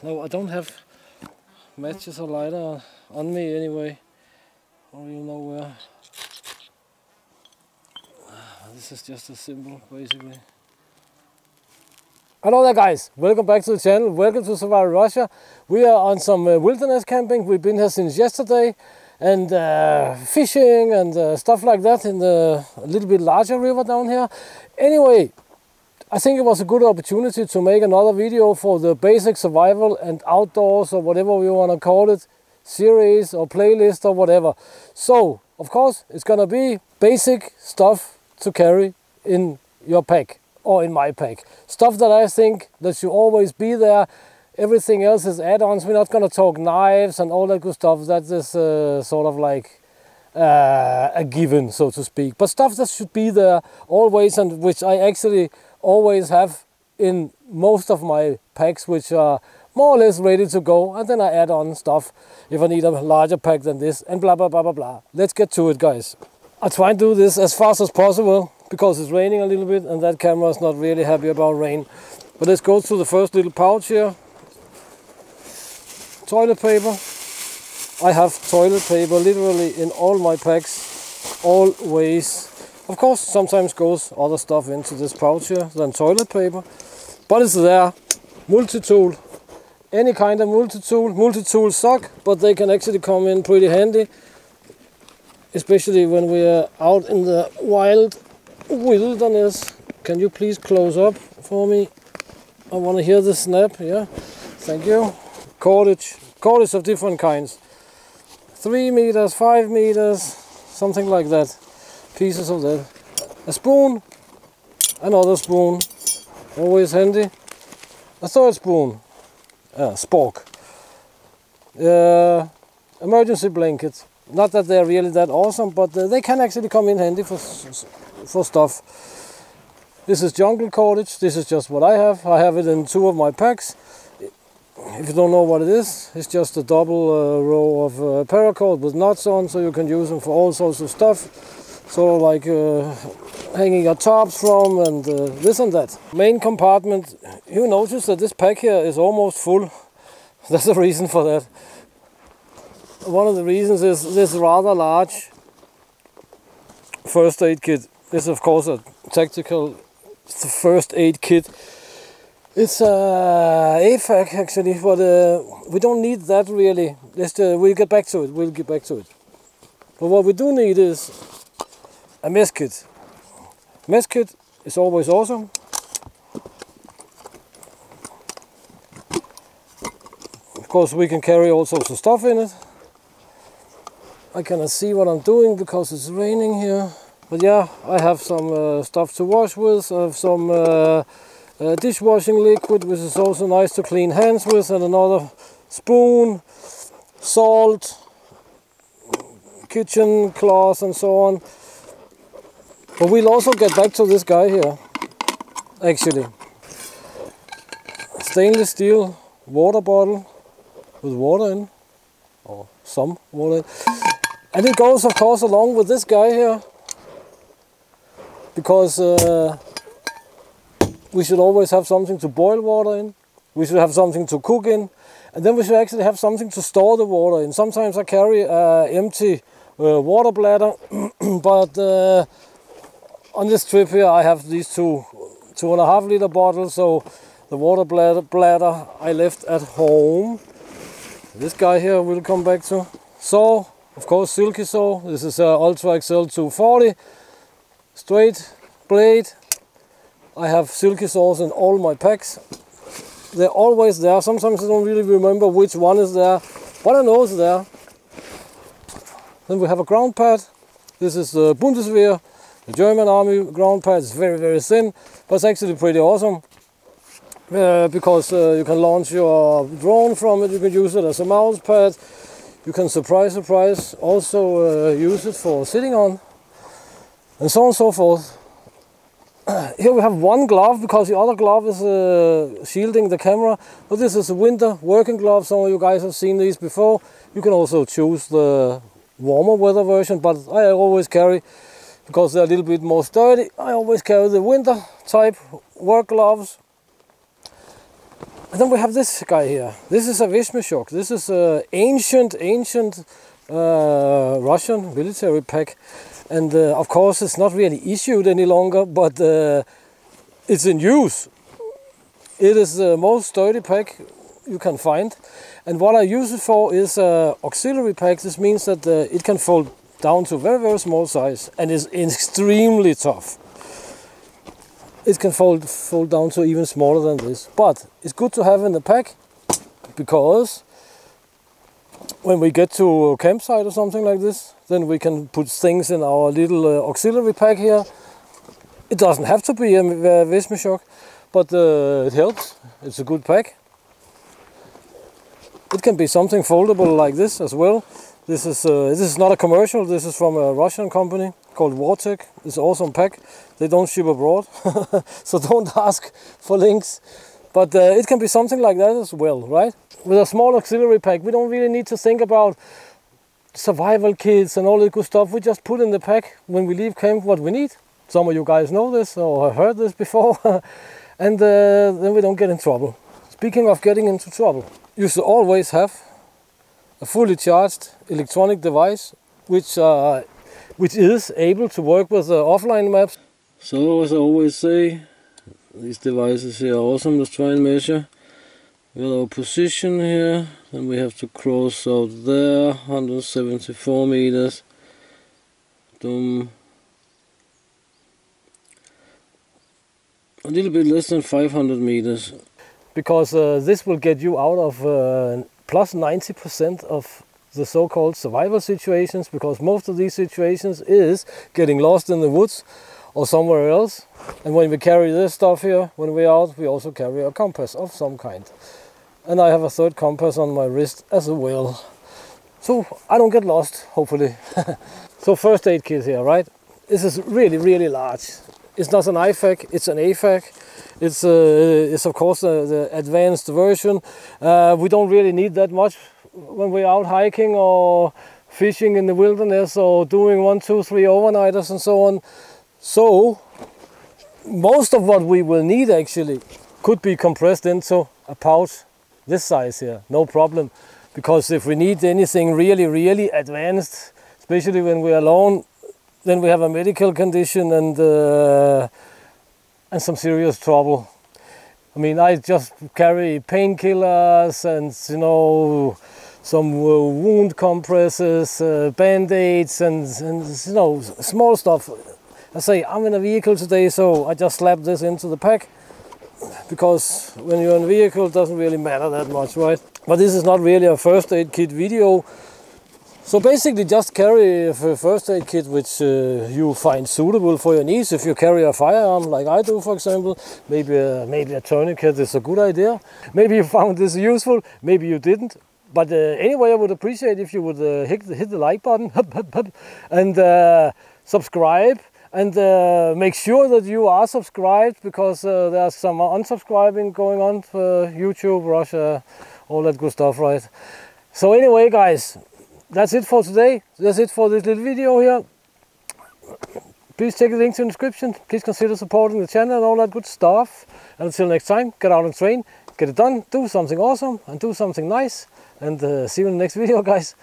No, I don't have matches or lighter on me anyway. Or you know where. This is just a symbol, basically. Hello there guys, welcome back to the channel, welcome to Survival Russia. We are on some wilderness camping. We've been here since yesterday and fishing and stuff like that in the a little bit larger river down here. Anyway, I think it was a good opportunity to make another video for the basic survival and outdoors or whatever we want to call it, series or playlist or whatever. So of course it's gonna be basic stuff to carry in your pack or in my pack. Stuff that I think that should always be there. Everything else is add-ons. We're not gonna talk knives and all that good stuff. That is sort of like a given, so to speak. But stuff that should be there always and which I actually always have in most of my packs, which are more or less ready to go. And then I add on stuff if I need a larger pack than this and blah, blah, blah, blah, blah. Let's get to it, guys. I try and do this as fast as possible because it's raining a little bit and that camera is not really happy about rain. But let's go to the first little pouch here. Toilet paper. I have toilet paper literally in all my packs, always. Of course, sometimes goes other stuff into this pouch here than toilet paper, but it's there. Multi-tool, any kind of multi-tool. Multi-tool suck, but they can actually come in pretty handy. Especially when we are out in the wild wilderness. Can you please close up for me? I want to hear the snap. Yeah, thank you. Cordage of different kinds. 3 meters, 5 meters, something like that. Pieces of that. A spoon, another spoon, always handy. A third spoon, spork. Emergency blanket. Not that they're really that awesome, but they can actually come in handy for stuff. This is jungle cordage. This is just what I have. I have it in 2 of my packs. If you don't know what it is, it's just a double row of paracord with knots on, so you can use them for all sorts of stuff. So like hanging your tops from and this and that. Main compartment. You notice that this pack here is almost full. There's a reason for that. One of the reasons is this rather large first aid kit. This is of course a tactical first aid kit. It's IFAK actually, but we don't need that really. We'll get back to it, But what we do need is a mess kit. Mess kit is always awesome. Of course we can carry all sorts of stuff in it. I cannot see what I'm doing because it's raining here. But yeah, I have some stuff to wash with. I have some dishwashing liquid, which is also nice to clean hands with, and another spoon, salt, kitchen cloth, and so on. But we'll also get back to this guy here, actually. Stainless steel water bottle with water in, or some water in. And it goes, of course, along with this guy here, because we should always have something to boil water in, we should have something to cook in, and then we should actually have something to store the water in. Sometimes I carry an empty water bladder, but on this trip here I have these 2.5 liter bottles, so the water bladder I left at home. This guy here we'll come back to. So, of course, Silky saw. This is a Ultra Accel 240 straight blade. I have Silky saws in all my packs. They're always there. Sometimes I don't really remember which one is there, but I know it's there. Then we have a ground pad. This is the Bundeswehr, the German army ground pad. It's very, very thin, but it's actually pretty awesome because you can launch your drone from it. You can use it as a mouse pad. You can, surprise, also use it for sitting on, and so on and so forth. Here we have one glove, because the other glove is shielding the camera. But this is a winter working glove. Some of you guys have seen these before. You can also choose the warmer weather version, but I always carry, because they're a little bit more sturdy, I always carry the winter type work gloves. And then we have this guy here. This is a Veshmeshok. This is an ancient Russian military pack. And of course it's not really issued any longer, but it's in use. It is the most sturdy pack you can find. And what I use it for is auxiliary pack. This means that it can fold down to very, very small size and is extremely tough. It can fold down to even smaller than this, but it's good to have in the pack, because when we get to a campsite or something like this, then we can put things in our little auxiliary pack here. It doesn't have to be a Veshmeshok, but it helps. It's a good pack. It can be something foldable like this as well. This is not a commercial. This is from a Russian company called WarTech. It's an awesome pack. They don't ship abroad, so don't ask for links. But it can be something like that as well, right? With a small auxiliary pack, we don't really need to think about survival kits and all that good stuff. We just put in the pack when we leave camp what we need. Some of you guys know this or have heard this before, and then we don't get in trouble. Speaking of getting into trouble, you should always have a fully charged electronic device which is able to work with offline maps. So as I always say, these devices here are awesome. Let's try and measure with our position here, and we have to cross out there 174 meters. A little bit less than 500 meters. Because this will get you out of plus 90% of the so-called survival situations, because most of these situations is getting lost in the woods or somewhere else. And when we carry this stuff here, when we're out, we also carry a compass of some kind. And I have a third compass on my wrist as well, so I don't get lost, hopefully. So first aid kit here, right? This is really, really large. It's not an IFAK, it's an AFAK. It's of course the advanced version. We don't really need that much when we're out hiking or fishing in the wilderness or doing 1, 2, 3 overnighters and so on. So most of what we will need actually could be compressed into a pouch this size here, no problem. Because if we need anything really, really advanced, especially when we're alone, then we have a medical condition and some serious trouble. I mean, I just carry painkillers and, you know, some wound compresses, band-aids and, you know, small stuff. I say, I'm in a vehicle today, so I just slap this into the pack, because when you're in a vehicle, it doesn't really matter that much, right? But this is not really a first aid kit video. So basically just carry a first aid kit which you find suitable for your needs. If you carry a firearm like I do, for example, maybe a tourniquet is a good idea. Maybe you found this useful, maybe you didn't. But anyway, I would appreciate if you would hit the like button and subscribe. And make sure that you are subscribed, because there's some unsubscribing going on for YouTube, Russia, all that good stuff, right? So anyway, guys, that's it for today. That's it for this little video here. Please check the link in the description. Please consider supporting the channel and all that good stuff. And until next time, get out and train, get it done, do something awesome and do something nice. And see you in the next video, guys.